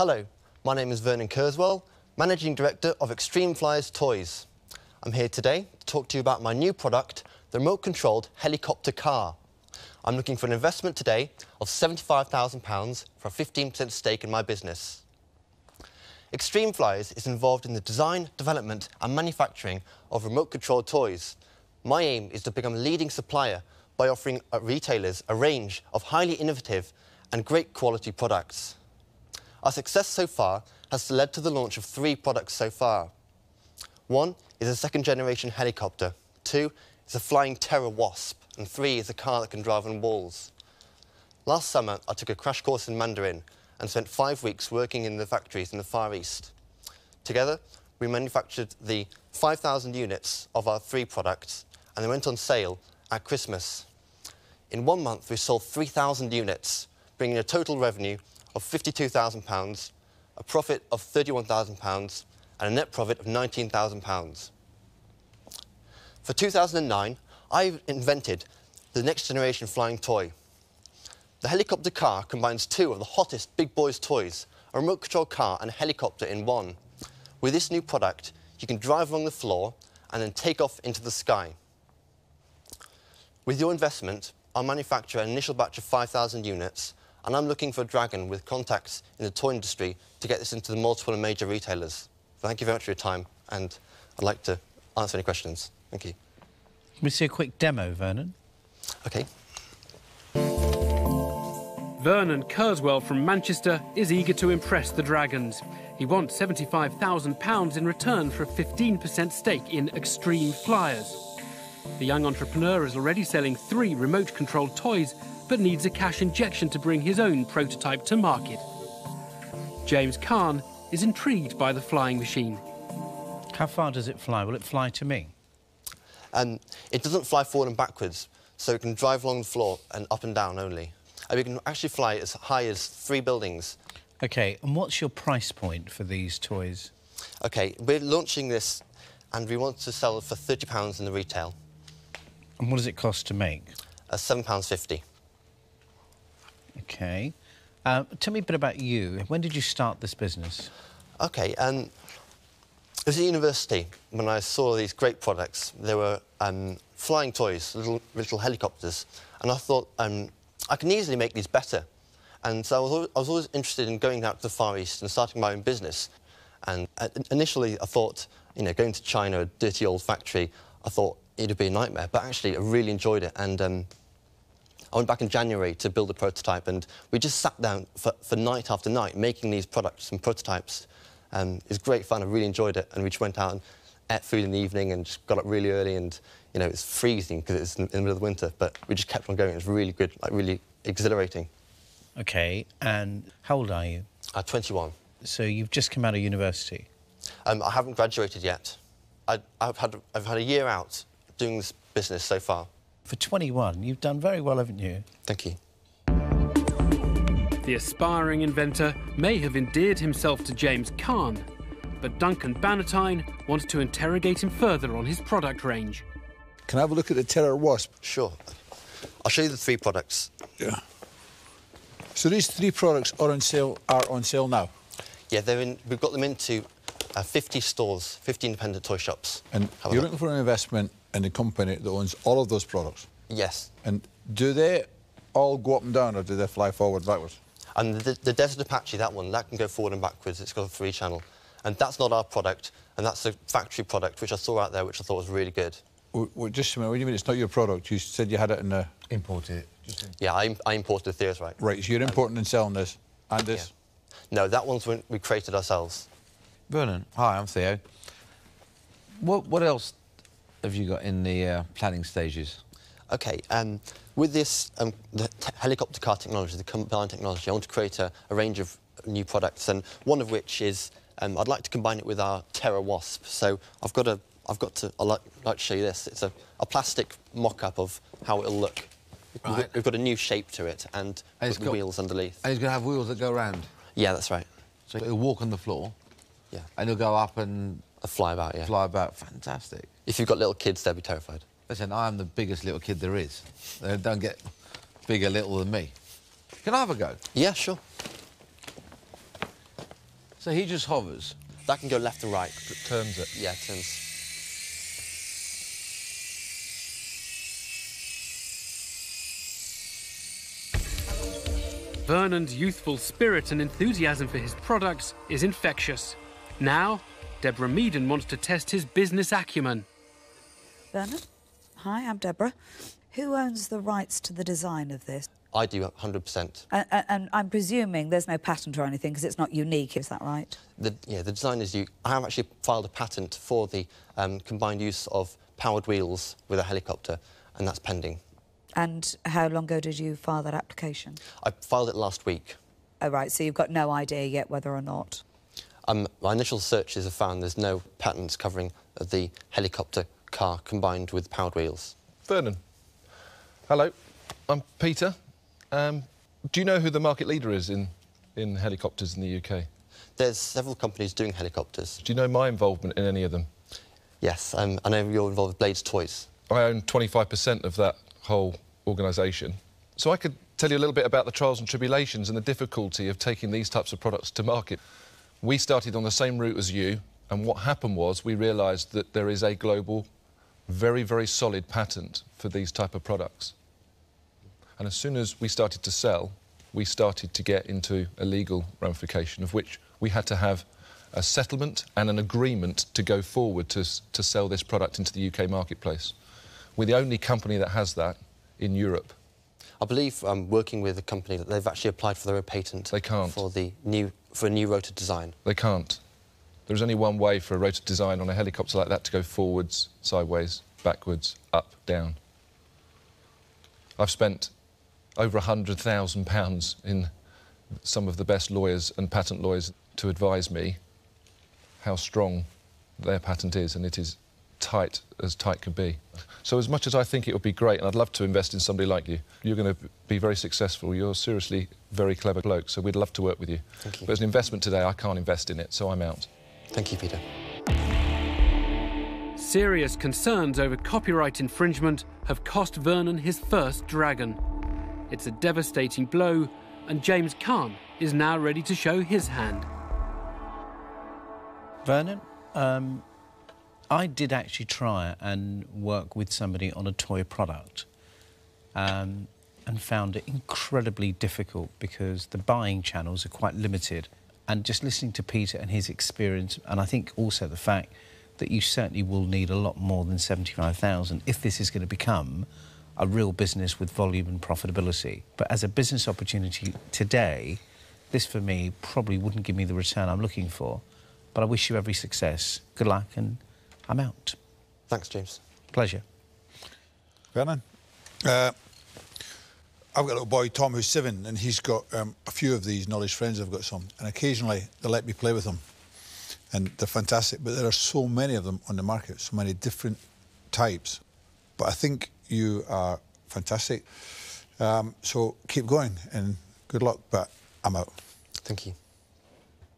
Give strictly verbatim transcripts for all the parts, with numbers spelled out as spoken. Hello, my name is Vernon Kerswell, Managing Director of Extreme Flyers Toys. I'm here today to talk to you about my new product, the remote-controlled helicopter car. I'm looking for an investment today of seventy-five thousand pounds for a fifteen percent stake in my business. Extreme Flyers is involved in the design, development and manufacturing of remote-controlled toys. My aim is to become a leading supplier by offering retailers a range of highly innovative and great quality products. Our success so far has led to the launch of three products so far. One is a second-generation helicopter, two is a flying Terror Wasp, and three is a car that can drive on walls. Last summer, I took a crash course in Mandarin and spent five weeks working in the factories in the Far East. Together, we manufactured the five thousand units of our three products, and they went on sale at Christmas. In one month, we sold three thousand units, bringing a total revenue of fifty-two thousand pounds, a profit of thirty-one thousand pounds, and a net profit of nineteen thousand pounds. For two thousand nine, I invented the next-generation flying toy. The helicopter car combines two of the hottest big boys' toys, a remote-control car and a helicopter in one. With this new product, you can drive along the floor and then take off into the sky. With your investment, I'll manufacture an initial batch of five thousand units, and I'm looking for a Dragon with contacts in the toy industry to get this into the multiple and major retailers. So thank you very much for your time, and I'd like to answer any questions. Thank you. Can we see a quick demo, Vernon? OK. Vernon Kerswell from Manchester is eager to impress the Dragons. He wants seventy-five thousand pounds in return for a fifteen percent stake in Extreme Flyers. The young entrepreneur is already selling three remote-controlled toys, but needs a cash injection to bring his own prototype to market. James Caan is intrigued by the flying machine. How far does it fly? Will it fly to me? Um, it doesn't fly forward and backwards, so it can drive along the floor and up and down only. And we can actually fly as high as three buildings. OK, and what's your price point for these toys? OK, we're launching this, and we want to sell for thirty pounds in the retail. And what does it cost to make? Uh, seven pounds fifty. OK. Uh, tell me a bit about you. When did you start this business? OK, um, it was at university when I saw these great products. They were um, flying toys, little, little helicopters, and I thought um, I can easily make these better. And so I was, always, I was always interested in going out to the Far East and starting my own business. And uh, initially I thought, you know, going to China, a dirty old factory, I thought it would be a nightmare. But actually, I really enjoyed it. And um, I went back in January to build a prototype, and we just sat down for, for night after night making these products and prototypes. Um, it was great fun. I really enjoyed it, and we just went out and ate food in the evening and just got up really early. And you know, it was freezing because it's in the middle of the winter, but we just kept on going. It was really good, like really exhilarating. Okay, and how old are you? I'm twenty-one. So you've just come out of university. Um, I haven't graduated yet. I, I've had I've had a year out doing this business so far. For twenty-one, you've done very well, haven't you? Thank you. The aspiring inventor may have endeared himself to James Caan, but Duncan Bannatyne wants to interrogate him further on his product range. Can I have a look at the Terror Wasp? Sure. I'll show you the three products. Yeah. So these three products are on sale are on sale now. Yeah, they're in. We've got them into uh, fifty stores, fifty independent toy shops. And have you're looking for an investment in a company that owns all of those products. Yes. And do they all go up and down, or do they fly forward, backwards? And the, the Desert Apache, that one, that can go forward and backwards. It's got a three-channel, and that's not our product, and that's a factory product which I saw out there, which I thought was really good. Well, just a minute, what do you mean it's not your product? You said you had it in the imported. Just... Yeah, I, I imported the Theos, right? Right, so you're importing um, and selling this and this. Yeah. No, that one's when we created ourselves. Vernon, hi, I'm Theo. What what else have you got in the uh, planning stages? OK, um, with this um, the helicopter car technology, the combined technology, I want to create a, a range of new products, and one of which is um, I'd like to combine it with our Terror Wasp. So I've got a, I've got to, I'd like, like to show you this. It's a, a plastic mock-up of how it'll look. Right. We've, got, we've got a new shape to it, and, and it's got wheels underneath. And it's going to have wheels that go round. Yeah, that's right. So it'll walk on the floor. Yeah. And it'll go up and... A flyabout, yeah. Flyabout, fantastic. If you've got little kids, they'll be terrified. Listen, I am the biggest little kid there is. They don't get bigger little than me. Can I have a go? Yeah, sure. So he just hovers? That can go left to right. It turns it? Yeah, it turns. Vernon's youthful spirit and enthusiasm for his products is infectious. Now, Deborah Meaden wants to test his business acumen. Vernon? Hi, I'm Deborah. Who owns the rights to the design of this? I do, one hundred percent. And, and I'm presuming there's no patent or anything, because it's not unique, is that right? The, yeah, the design is... You, I have actually filed a patent for the um, combined use of powered wheels with a helicopter, and that's pending. And how long ago did you file that application? I filed it last week. Oh, right, so you've got no idea yet whether or not? Um, my initial searches have found there's no patents covering the helicopter car combined with powered wheels. Vernon. Hello, I'm Peter. Um, do you know who the market leader is in, in helicopters in the U K? There's several companies doing helicopters. Do you know my involvement in any of them? Yes, um, I know you're involved with Blades Toys. I own twenty-five percent of that whole organisation. So I could tell you a little bit about the trials and tribulations and the difficulty of taking these types of products to market. We started on the same route as you, and what happened was we realised that there is a global, very, very solid patent for these type of products. And as soon as we started to sell, we started to get into a legal ramification, of which we had to have a settlement and an agreement to go forward to, to sell this product into the U K marketplace. We're the only company that has that in Europe. I believe um, working with a company that they've actually applied for their own patent. They can't. For, the new, for a new rotor design. They can't. There's only one way for a rotor design on a helicopter like that to go forwards, sideways, backwards, up, down. I've spent over one hundred thousand pounds in some of the best lawyers and patent lawyers to advise me how strong their patent is, and it is tight as tight can be. So as much as I think it would be great, and I'd love to invest in somebody like you, you're going to be very successful. You're seriously very clever bloke, so we'd love to work with you. Thank you. But as an investment today, I can't invest in it, so I'm out. Thank you, Peter. Serious concerns over copyright infringement have cost Vernon his first Dragon. It's a devastating blow, and James Caan is now ready to show his hand. Vernon, um... I did actually try and work with somebody on a toy product um, and found it incredibly difficult because the buying channels are quite limited. And just listening to Peter and his experience, and I think also the fact that you certainly will need a lot more than seventy-five thousand if this is going to become a real business with volume and profitability. But as a business opportunity today, this for me probably wouldn't give me the return I'm looking for. But I wish you every success. Good luck, and I'm out. Thanks, James. Pleasure. Vernon. Uh, I've got a little boy, Tom, who's seven, and he's got um, a few of these, not his friends, I've got some, and occasionally they let me play with them, and they're fantastic, but there are so many of them on the market, so many different types. But I think you are fantastic, um, so keep going, and good luck, but I'm out. Thank you.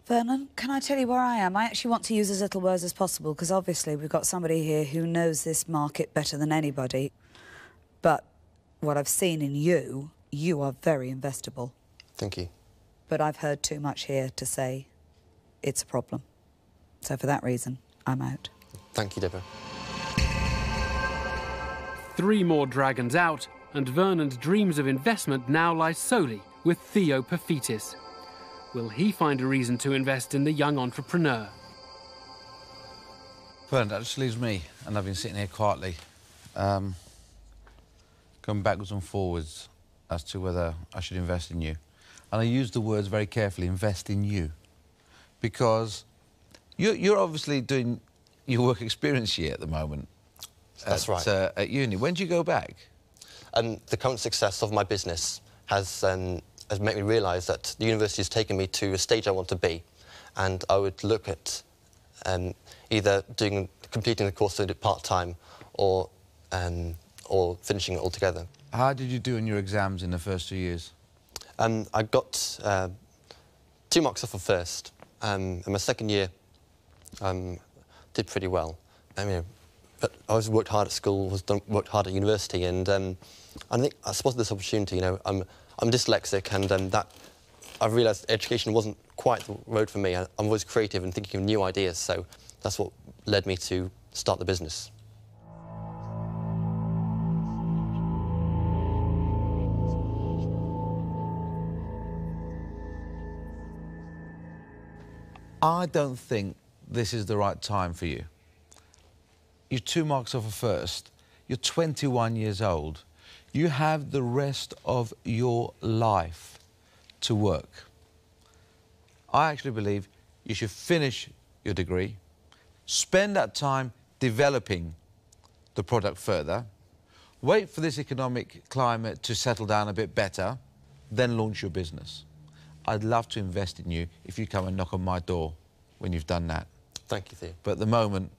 Vernon, can I tell you where I am? I actually want to use as little words as possible, because obviously we've got somebody here who knows this market better than anybody. But what I've seen in you, you are very investable. Thank you. But I've heard too much here to say it's a problem. So for that reason, I'm out. Thank you, Deborah. Three more Dragons out, and Vernon's dreams of investment now lie solely with Theo Paphitis. Will he find a reason to invest in the young entrepreneur? Well, that just leaves me, and I've been sitting here quietly, um, going backwards and forwards as to whether I should invest in you. And I use the words very carefully, invest in you, because you're, you're obviously doing your work experience year at the moment. That's at, right. Uh, at uni. When do you go back? Um, the current success of my business has... Um, has made me realise that the university has taken me to a stage I want to be, and I would look at um, either doing, completing the course part-time or, um, or finishing it altogether. How did you do in your exams in the first two years? Um, I got uh, two marks off of first, um, and my second year um, did pretty well. I mean, but I always worked hard at school, was done, worked hard at university, and um, I think I spotted this opportunity, you know. I'm, I'm dyslexic, and um, that I've realised education wasn't quite the road for me. I'm always creative and thinking of new ideas, so that's what led me to start the business. I don't think this is the right time for you. You're two marks off a first. You're twenty-one years old. You have the rest of your life to work. I actually believe you should finish your degree, spend that time developing the product further, wait for this economic climate to settle down a bit better, then launch your business. I'd love to invest in you if you come and knock on my door when you've done that. Thank you, Theo. But at the moment,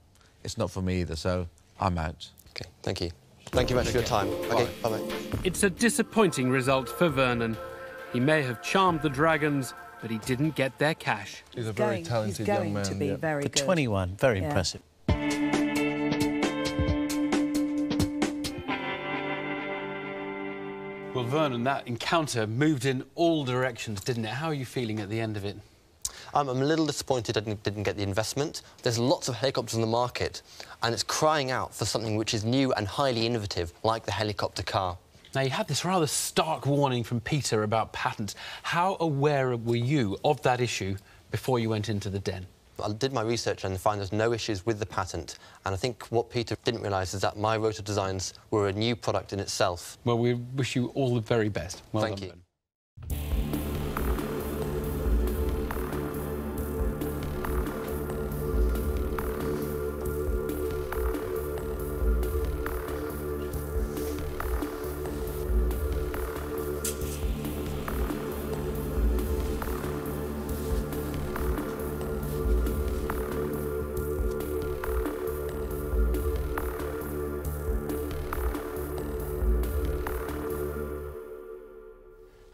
it's not for me either, so I'm out. OK, thank you. Thank you very much for your time. OK, bye-bye. It's a disappointing result for Vernon. He may have charmed the Dragons, but he didn't get their cash. He's, he's a very going, talented young man. He's going to be yeah. very good. For twenty-one, very yeah. impressive. Well, Vernon, that encounter moved in all directions, didn't it? How are you feeling at the end of it? Um, I'm a little disappointed I didn't, didn't get the investment. There's lots of helicopters on the market, and it's crying out for something which is new and highly innovative, like the helicopter car. Now, you had this rather stark warning from Peter about patents. How aware were you of that issue before you went into the den? I did my research and found there's no issues with the patent, and I think what Peter didn't realise is that my rotor designs were a new product in itself. Well, we wish you all the very best. Well Thank done, you. Ben.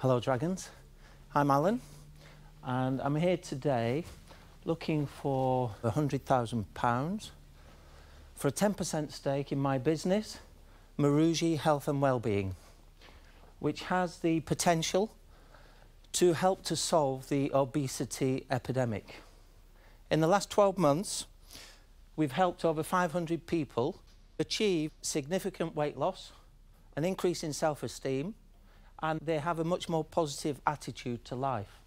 Hello, Dragons. I'm Alan, and I'm here today looking for one hundred thousand pounds for a ten percent stake in my business, Miruji Health and Wellbeing, which has the potential to help to solve the obesity epidemic. In the last twelve months, we've helped over five hundred people achieve significant weight loss, an increase in self-esteem, and they have a much more positive attitude to life.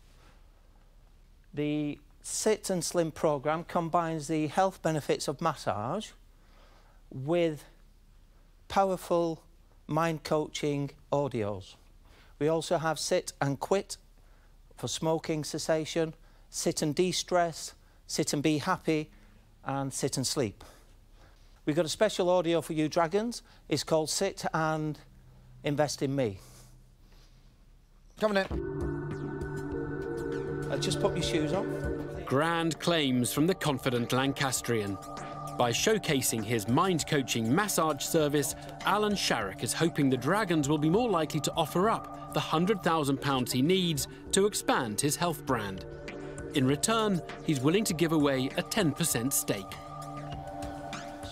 The Sit and Slim programme combines the health benefits of massage with powerful mind coaching audios. We also have Sit and Quit for smoking cessation, Sit and De-stress, Sit and Be Happy, and Sit and Sleep. We've got a special audio for you, Dragons. It's called Sit and Invest in Me. Coming in. I just put my shoes on. Grand claims from the confident Lancastrian. By showcasing his mind-coaching massage service, Alan Sharrock is hoping the Dragons will be more likely to offer up the one hundred thousand pounds he needs to expand his health brand. In return, he's willing to give away a ten percent stake.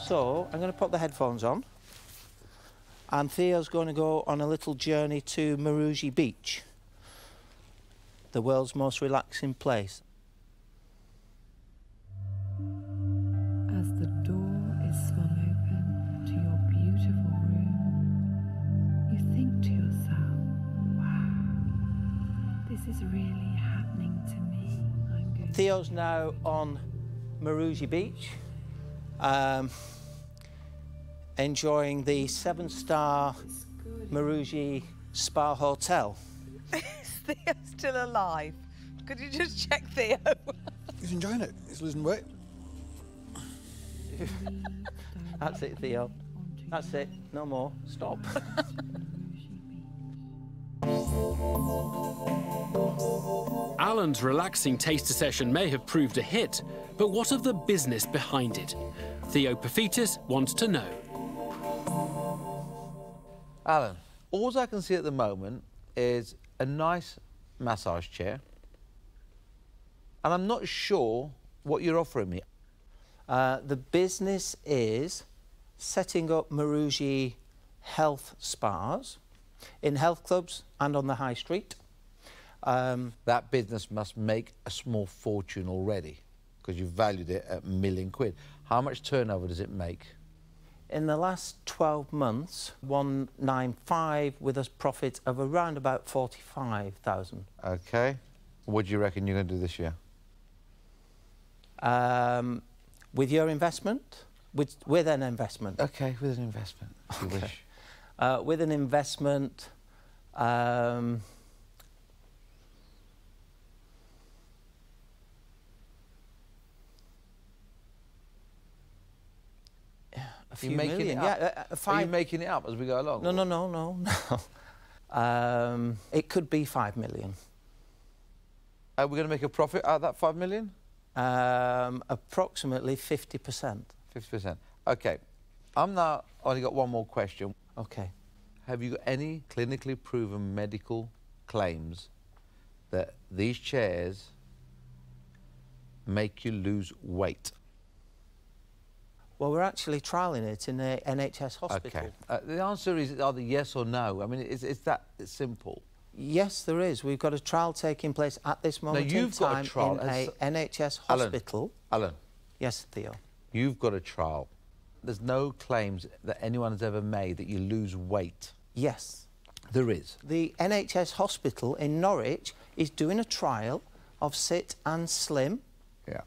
So, I'm going to put the headphones on, and Theo's going to go on a little journey to Miruji Beach, the world's most relaxing place. As the door is swung open to your beautiful room, you think to yourself, wow, this is really happening to me. I'm going Theo's now on Miruji Beach, um, enjoying the seven-star Miruji Spa Hotel. Is Theo still alive? Could you just check Theo? He's enjoying it. He's losing weight. That's it, Theo. That's it. No more. Stop. Alan's relaxing taster session may have proved a hit, but what of the business behind it? Theo Paphitis wants to know. Alan, all I can see at the moment is a nice massage chair, and I'm not sure what you're offering me. Uh, the business is setting up Miruji health spas in health clubs and on the high street, Um, that business must make a small fortune already, because you've valued it at a million quid. How much turnover does it make? In the last twelve months, one ninety-five, with a profit of around about forty-five thousand. OK. What do you reckon you're going to do this year? Um, with your investment? With, with an investment. OK, with an investment, if okay. you wish. Uh, with an investment... Um, A few million, it up? yeah. Uh, five... Are you making it up as we go along? No, or? no, no, no, no. um, it could be five million. Are we going to make a profit out of that five million? Um, approximately fifty percent. Fifty percent. Okay. I'm now only got one more question. Okay. Have you got any clinically proven medical claims that these chairs make you lose weight? Well, we're actually trialling it in the N H S hospital. Okay. Uh, the answer is either yes or no. I mean, it's, it's that simple. Yes, there is. We've got a trial taking place at this moment now, you've in time got a trial in an N H S hospital. Alan. Alan. Yes, Theo. You've got a trial. There's no claims that anyone has ever made that you lose weight. Yes. There is. The N H S hospital in Norwich is doing a trial of Sit and Slim. Yeah.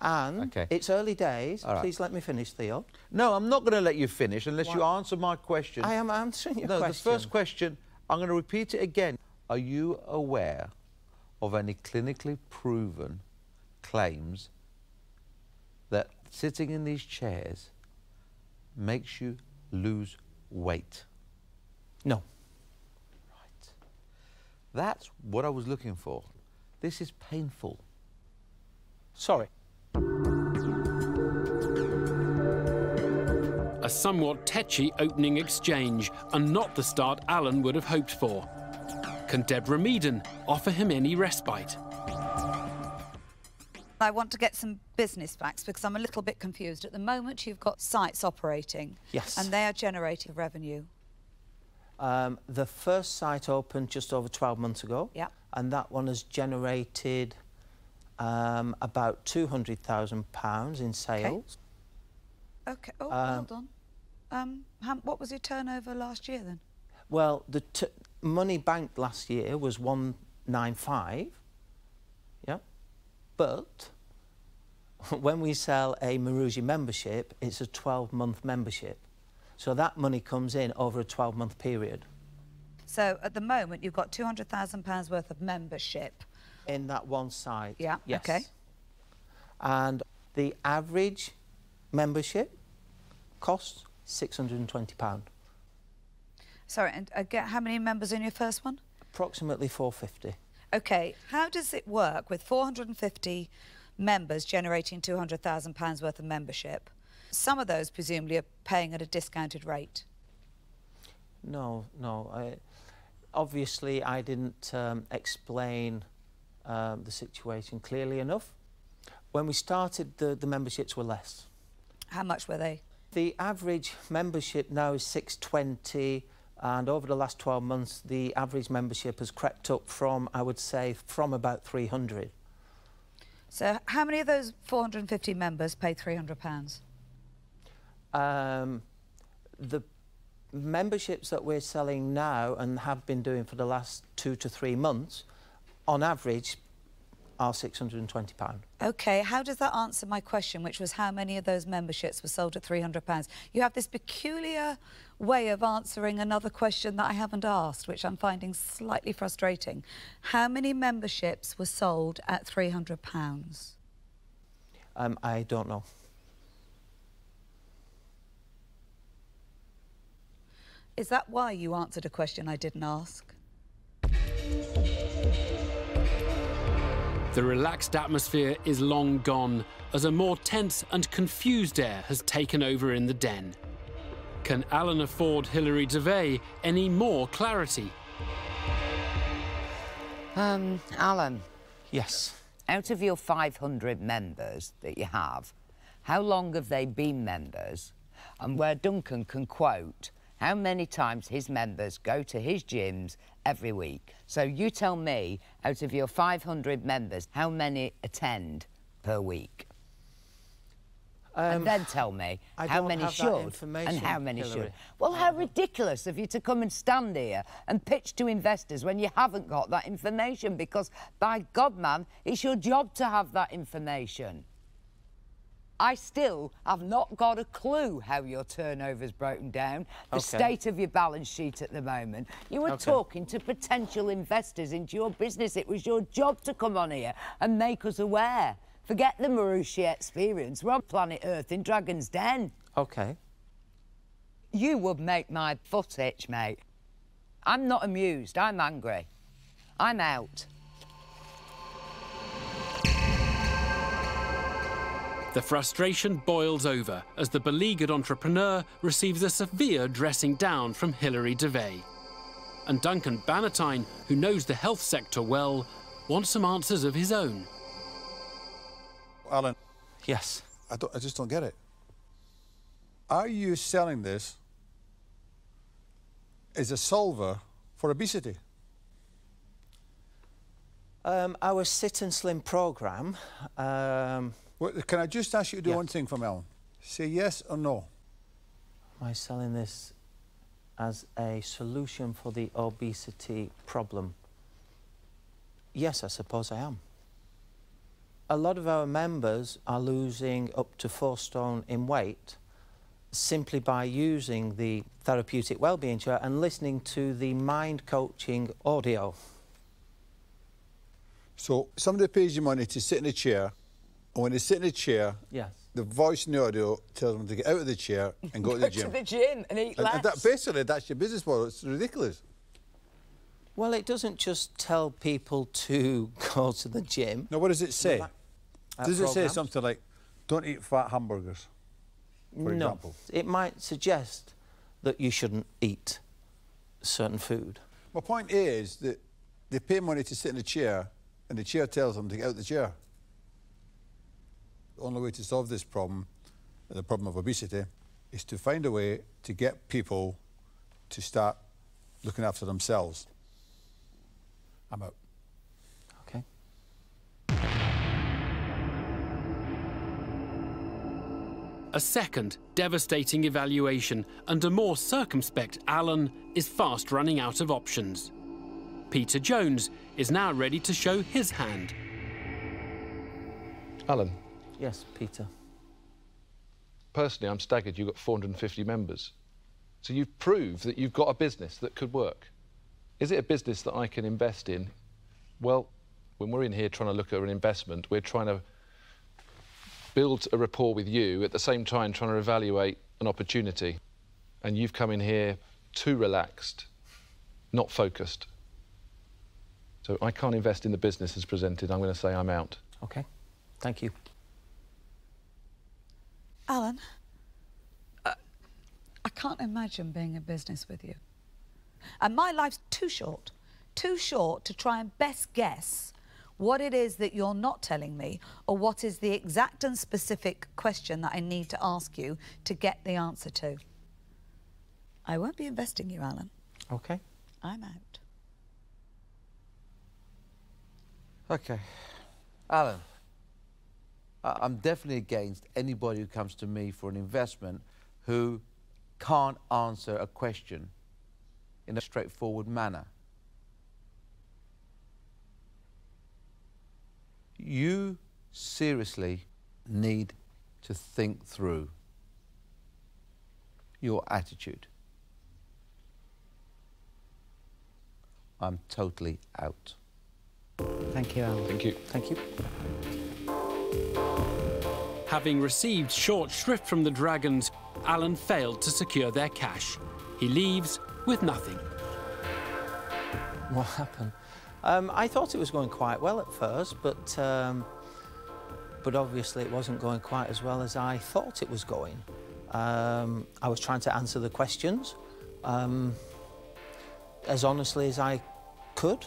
And okay. it's early days. Right. Please let me finish, Theo. No, I'm not going to let you finish unless what? you answer my question. I am answering your no, question. No, the first question, I'm going to repeat it again. Are you aware of any clinically proven claims that sitting in these chairs makes you lose weight? No. Right. That's what I was looking for. This is painful. Sorry. A somewhat tetchy opening exchange, and not the start Alan would have hoped for. Can Deborah Meaden offer him any respite? I want to get some business facts, because I'm a little bit confused. At the moment, you've got sites operating. Yes. And they are generating revenue. Um, the first site opened just over twelve months ago. Yeah. And that one has generated... Um, about two hundred thousand pounds in sales. OK. okay. Oh, um, hold on. Um, how, what was your turnover last year, then? Well, the t money banked last year was one ninety-five, yeah? But when we sell a Miruji membership, it's a twelve-month membership. So that money comes in over a twelve-month period. So at the moment, you've got two hundred thousand pounds worth of membership. In that one site. Yeah, yes. OK. And the average membership costs six hundred and twenty pounds. Sorry, and again, how many members in your first one? Approximately four hundred and fifty. OK. How does it work with four hundred and fifty members generating two hundred thousand pounds worth of membership? Some of those, presumably, are paying at a discounted rate. No, no. I, obviously, I didn't um, explain... Um, the situation clearly enough. When we started, the, the memberships were less. How much were they? The average membership now is six hundred and twenty pounds, and over the last twelve months, the average membership has crept up from, I would say, from about three hundred. So how many of those four hundred and fifty members pay three hundred pounds? Um, the memberships that we're selling now and have been doing for the last two to three months on average, are six hundred and twenty pounds. OK, how does that answer my question, which was how many of those memberships were sold at three hundred pounds? You have this peculiar way of answering another question that I haven't asked, which I'm finding slightly frustrating. How many memberships were sold at three hundred pounds? Um, I don't know. Is that why you answered a question I didn't ask? The relaxed atmosphere is long gone, as a more tense and confused air has taken over in the den. Can Alan afford Hilary Devey any more clarity? Um, Alan. Yes? Out of your five hundred members that you have, how long have they been members? And where Duncan can quote how many times his members go to his gyms every week. So you tell me, out of your five hundred members, how many attend per week? Um, and then tell me I how many should and how many Hilary. should. Well, how ridiculous of you to come and stand here and pitch to investors when you haven't got that information, because, by God, man, it's your job to have that information. I still have not got a clue how your turnover's broken down, the okay. state of your balance sheet at the moment. You were okay. talking to potential investors into your business. It was your job to come on here and make us aware. Forget the Miruji experience. We're on planet Earth in Dragons' Den. OK. You would make my foot itch, mate. I'm not amused. I'm angry. I'm out. The frustration boils over as the beleaguered entrepreneur receives a severe dressing down from Hilary Devey. And Duncan Bannatyne, who knows the health sector well, wants some answers of his own. Alan. Yes? I, don't, I just don't get it. Are you selling this as a solver for obesity? Um, our Sit and Slim programme... Um... Well, can I just ask you to do yeah. one thing from Alan? Say yes or no. Am I selling this as a solution for the obesity problem? Yes, I suppose I am. A lot of our members are losing up to four stone in weight simply by using the therapeutic wellbeing chair and listening to the mind coaching audio. So somebody pays you money to sit in a chair, and when they sit in a chair, yes. the voice in the audio tells them to get out of the chair and go, go to the gym. Go to the gym and eat and, less. And that, basically, that's your business model. It's ridiculous. Well, it doesn't just tell people to go to the gym. No, what does it say? Does it say something like, don't eat fat hamburgers, for example? No, it might suggest that you shouldn't eat certain food. My point is that they pay money to sit in a chair and the chair tells them to get out of the chair. The only way to solve this problem, the problem of obesity, is to find a way to get people to start looking after themselves. I'm out. Okay. A second devastating evaluation, and a more circumspect Alan is fast running out of options. Peter Jones is now ready to show his hand. Alan. Yes, Peter. Personally, I'm staggered you've got four hundred and fifty members. So you've proved that you've got a business that could work. Is it a business that I can invest in? Well, when we're in here trying to look at an investment, we're trying to build a rapport with you, at the same time trying to evaluate an opportunity. And you've come in here too relaxed, not focused. So I can't invest in the business as presented. I'm going to say I'm out. OK. Thank you. Alan, uh, I can't imagine being in business with you. And my life's too short, too short to try and best guess what it is that you're not telling me, or what is the exact and specific question that I need to ask you to get the answer to. I won't be investing you, Alan. OK. I'm out. OK. Alan, I I'm definitely against anybody who comes to me for an investment who can't answer a question in a straightforward manner. You seriously need to think through your attitude. I'm totally out. Thank you, Alan. Thank you. Thank you. Having received short shrift from the Dragons, Alan failed to secure their cash. He leaves with nothing. What happened? Um, I thought it was going quite well at first, but, um, but obviously it wasn't going quite as well as I thought it was going. Um, I was trying to answer the questions um, as honestly as I could.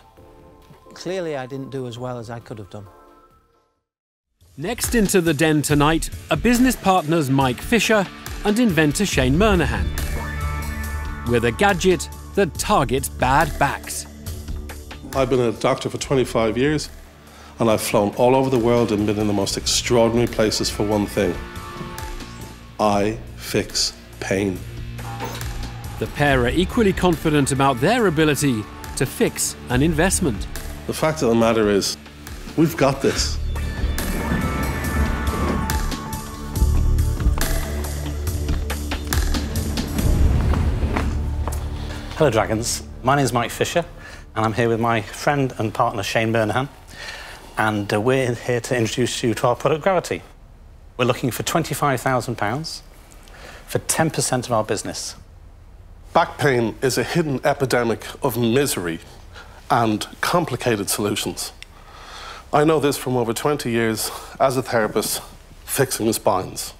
Clearly, I didn't do as well as I could have done. Next into the den tonight are business partners Mike Fisher and inventor Shane Murnaghan. with a gadget that targets bad backs. I've been a doctor for twenty-five years, and I've flown all over the world and been in the most extraordinary places for one thing. I fix pain. The pair are equally confident about their ability to fix an investment. The fact of the matter is, we've got this. Hello, Dragons. My name is Mike Fisher, and I'm here with my friend and partner, Shane Murnaghan. And uh, we're here to introduce you to our product, Gravity. We're looking for twenty-five thousand pounds for ten percent of our business. Back pain is a hidden epidemic of misery and complicated solutions. I know this from over twenty years as a therapist fixing spines.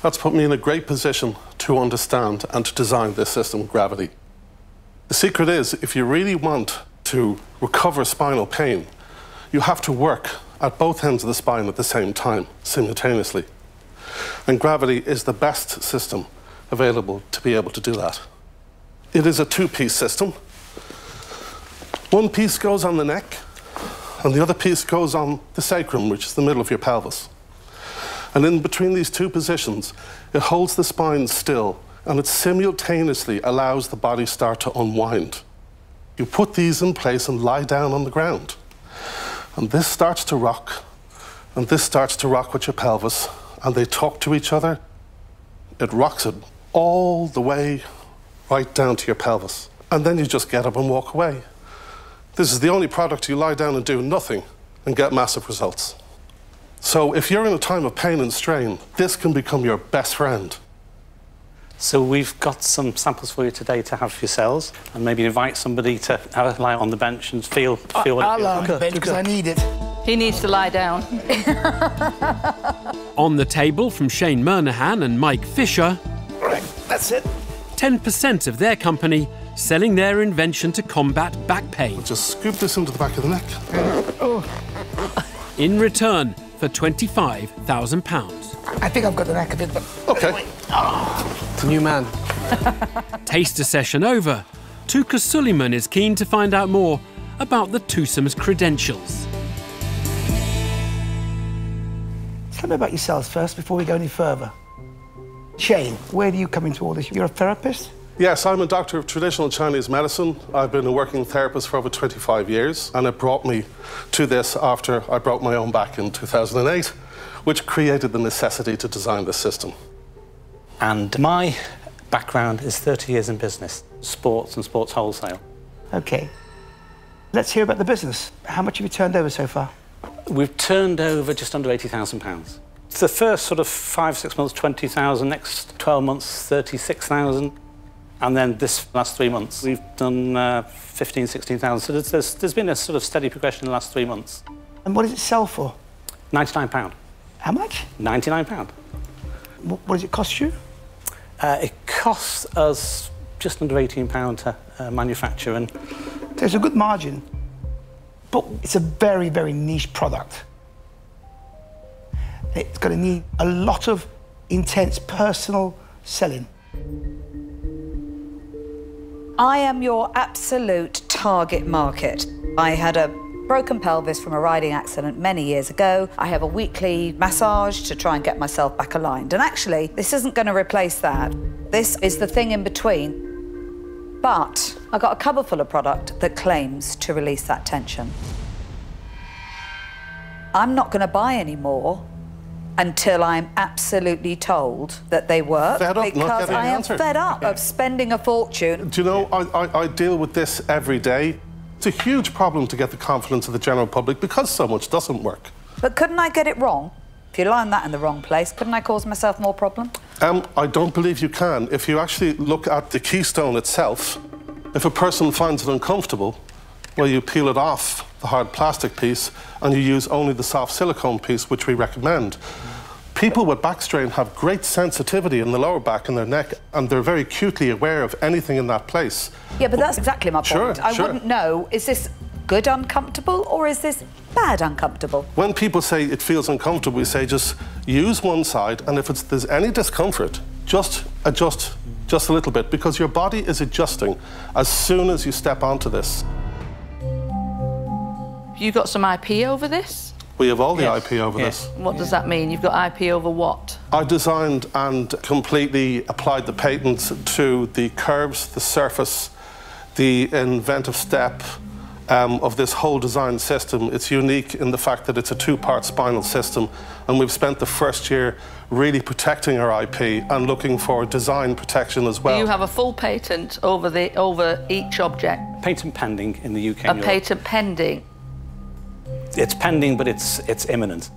That's put me in a great position to understand and to design this system, Gravity. The secret is, if you really want to recover spinal pain, you have to work at both ends of the spine at the same time, simultaneously. And Gravity is the best system available to be able to do that. It is a two-piece system. One piece goes on the neck, and the other piece goes on the sacrum, which is the middle of your pelvis. And in between these two positions, it holds the spine still, and it simultaneously allows the body start to unwind. You put these in place and lie down on the ground. And this starts to rock, and this starts to rock with your pelvis, and they talk to each other. It rocks it all the way right down to your pelvis. And then you just get up and walk away. This is the only product you lie down and do nothing and get massive results. So if you're in a time of pain and strain, this can become your best friend. So we've got some samples for you today to have for yourselves, and maybe invite somebody to have a lie on the bench and feel, feel what it feels like. I'll lie on the bench because I need it. He needs to lie down. On the table from Shane Murnaghan and Mike Fisher... Right, that's it. ten percent of their company selling their invention to combat back pain. We'll just scoop this into the back of the neck. Oh. In return for twenty-five thousand pounds. I think I've got the neck a bit, but... OK. Oh. New man. Taster session over. Touker Suleiman is keen to find out more about the twosome's credentials. Tell me about yourselves first before we go any further. Shane, where do you come into all this? You're a therapist? Yes, I'm a doctor of traditional Chinese medicine. I've been a working therapist for over twenty-five years, and it brought me to this after I broke my own back in two thousand eight, which created the necessity to design this system. And my background is thirty years in business, sports and sports wholesale. OK. Let's hear about the business. How much have you turned over so far? We've turned over just under eighty thousand pounds. The first sort of five, six months, twenty thousand, next twelve months, thirty-six thousand. And then this last three months, we've done uh, fifteen, sixteen thousand. So there's, there's, there's been a sort of steady progression in the last three months. And what does it sell for? ninety-nine pounds. How much? ninety-nine pounds. What, what does it cost you? Uh, it costs us just under eighteen pounds to uh, manufacture, and... There's a good margin, but it's a very, very niche product. It's going to need a lot of intense personal selling. I am your absolute target market. I had a broken pelvis from a riding accident many years ago. I have a weekly massage to try and get myself back aligned. And actually, this isn't going to replace that. This is the thing in between. But I got a cupboard full of product that claims to release that tension. I'm not going to buy any more until I'm absolutely told that they work. Fed up, because I am answered. fed up okay. of spending a fortune. Do you know, I, I, I deal with this every day. It's a huge problem to get the confidence of the general public because so much doesn't work. But couldn't I get it wrong? If you line that in the wrong place, couldn't I cause myself more problem? Um, I don't believe you can. If you actually look at the keystone itself, if a person finds it uncomfortable, well, you peel it off the hard plastic piece and you use only the soft silicone piece, which we recommend. People with back strain have great sensitivity in the lower back and their neck, and they're very acutely aware of anything in that place. Yeah, but that's exactly my point. Sure, I sure. wouldn't know, is this good uncomfortable or is this bad uncomfortable? When people say it feels uncomfortable, we say just use one side, and if it's, there's any discomfort, just adjust just a little bit, because your body is adjusting as soon as you step onto this. You've got some I P over this? We have all the yes. I P over yes. this. What yeah. does that mean? You've got I P over what? I designed and completely applied the patents to the curves, the surface, the inventive step um, of this whole design system. It's unique in the fact that it's a two-part spinal system, and we've spent the first year really protecting our I P and looking for design protection as well. You have a full patent over, the, over each object? Patent pending in the U K. A Europe. Patent pending? It's pending, but it's, it's imminent.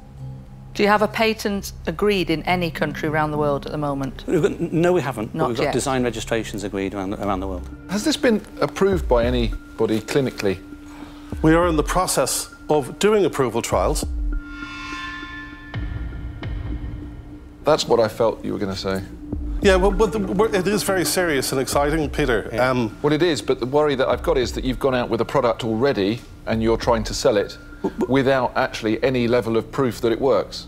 Do you have a patent agreed in any country around the world at the moment? No, we haven't. Not We've got yet. Design registrations agreed around, around the world. Has this been approved by anybody clinically? We are in the process of doing approval trials. That's what I felt you were going to say. Yeah, well, but the, it is very serious and exciting, Peter. Yeah. Um, well, it is, but the worry that I've got is that you've gone out with a product already and you're trying to sell it without actually any level of proof that it works?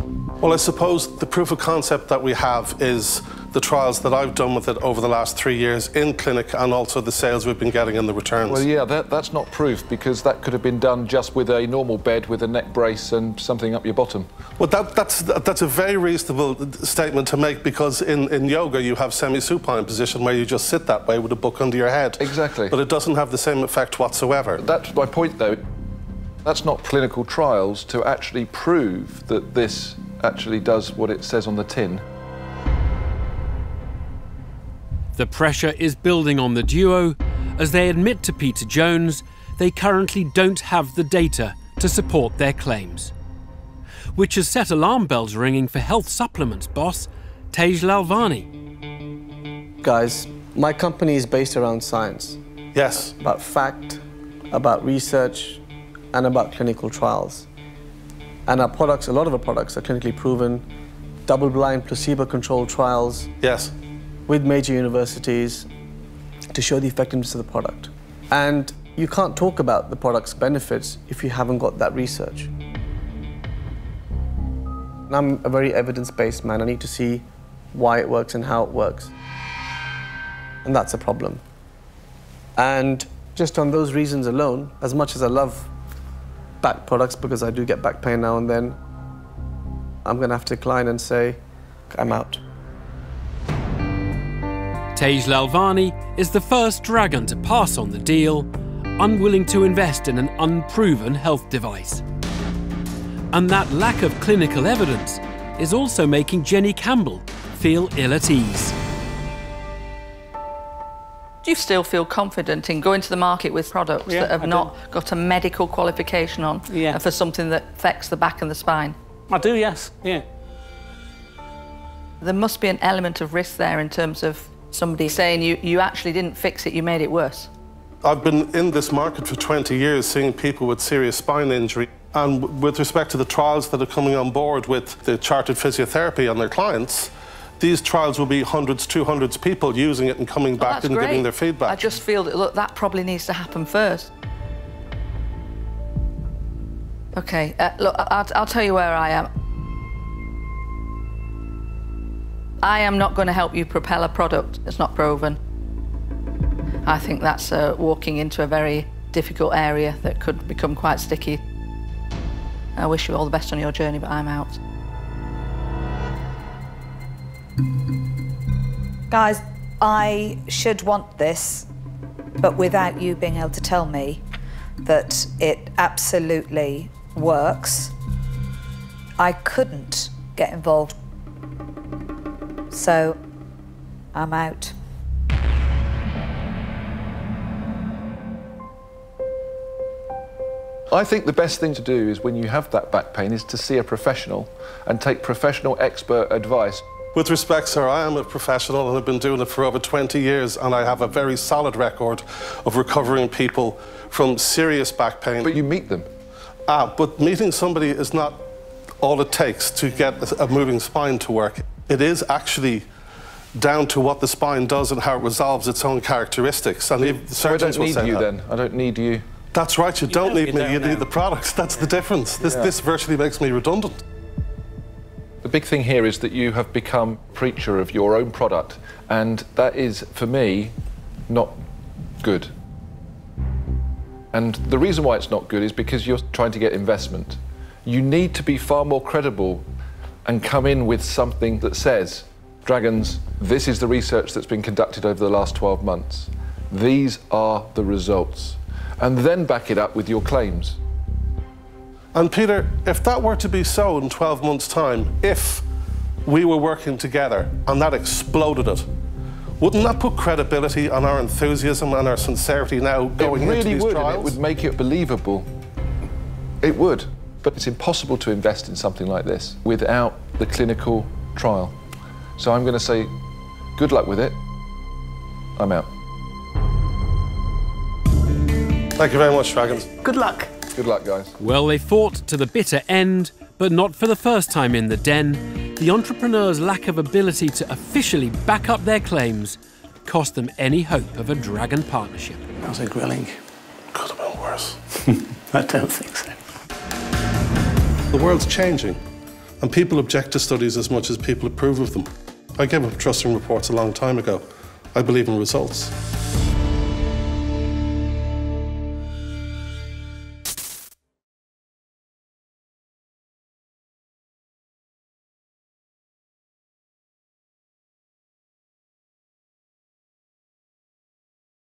Well, I suppose the proof of concept that we have is the trials that I've done with it over the last three years in clinic, and also the sales we've been getting and the returns. Well, yeah, that, that's not proof, because that could have been done just with a normal bed with a neck brace and something up your bottom. Well, that, that's, that's a very reasonable statement to make, because in, in yoga you have semi-supine position where you just sit that way with a book under your head. Exactly. But it doesn't have the same effect whatsoever. That's my point, though. That's not clinical trials to actually prove that this actually does what it says on the tin. The pressure is building on the duo, as they admit to Peter Jones they currently don't have the data to support their claims. Which has set alarm bells ringing for health supplements boss, Tej Lalvani. Guys, my company is based around science. Yes. About fact, about research, and about clinical trials. And our products, a lot of our products, are clinically proven, double-blind, placebo-controlled trials. Yes. With major universities to show the effectiveness of the product. And you can't talk about the product's benefits if you haven't got that research. And I'm a very evidence-based man. I need to see why it works and how it works. And that's a problem. And just on those reasons alone, as much as I love back products, because I do get back pain now and then, I'm going to have to decline and say, I'm out. Tej Lalvani is the first dragon to pass on the deal, unwilling to invest in an unproven health device. And that lack of clinical evidence is also making Jenny Campbell feel ill at ease. Do you still feel confident in going to the market with products yeah, that have I not do. got a medical qualification on yeah. for something that affects the back and the spine? I do, yes. Yeah. There must be an element of risk there in terms of somebody saying you, you actually didn't fix it, you made it worse. I've been in this market for twenty years, seeing people with serious spine injury. And with respect to the trials that are coming on board with the chartered physiotherapy on their clients, these trials will be hundreds, two hundreds people using it and coming back oh, and great. giving their feedback. I just feel that, look, that probably needs to happen first. OK, uh, look, I'll, I'll tell you where I am. I am not going to help you propel a product that's not proven. I think that's uh, walking into a very difficult area that could become quite sticky. I wish you all the best on your journey, but I'm out. Guys, I should want this, but without you being able to tell me that it absolutely works, I couldn't get involved. So, I'm out. I think the best thing to do is, when you have that back pain, is to see a professional and take professional expert advice. With respect, sir, I am a professional and have been doing it for over twenty years, and I have a very solid record of recovering people from serious back pain. But you meet them. Ah, but meeting somebody is not all it takes to get a moving spine to work. It is actually down to what the spine does and how it resolves its own characteristics. And the surgeons will say, I don't need you then. I don't need you. That's right, you don't need me, you need the products. That's the difference. This, this virtually makes me redundant. The big thing here is that you have become preacher of your own product, and that is, for me, not good. And the reason why it's not good is because you're trying to get investment. You need to be far more credible and come in with something that says, Dragons, this is the research that's been conducted over the last twelve months. These are the results. And then back it up with your claims. And Peter, if that were to be so in twelve months' time, if we were working together and that exploded it, wouldn't that put credibility on our enthusiasm and our sincerity now going into these trials? It really would, and it would make it believable. It would. But it's impossible to invest in something like this without the clinical trial. So I'm going to say, good luck with it. I'm out. Thank you very much, Dragons. Good luck. Good luck, guys. Well, they fought to the bitter end, but not for the first time in the den. The entrepreneurs' lack of ability to officially back up their claims cost them any hope of a Dragon partnership. That was a grilling. Could have been worse. I don't think so. The world's changing, and people object to studies as much as people approve of them. I gave up trusting reports a long time ago. I believe in results.